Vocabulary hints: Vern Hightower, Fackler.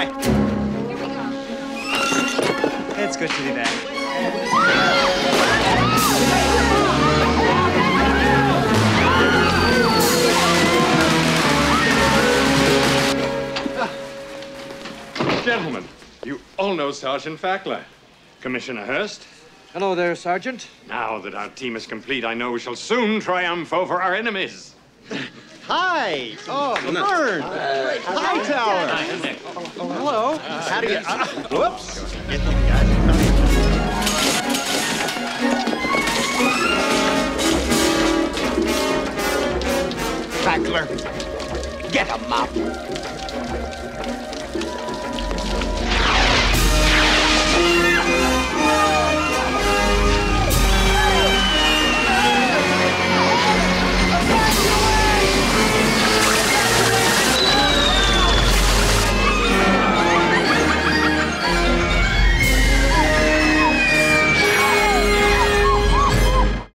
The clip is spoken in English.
Hi. Here we go. It's good to be back. Gentlemen, you all know Sergeant Fackler. Commissioner Hurst. Hello there, Sergeant. Now that our team is complete, I know we shall soon triumph over our enemies. Hi! Oh, Vern! Hightower! Hello! How do you... Whoops! Fackler, get him up!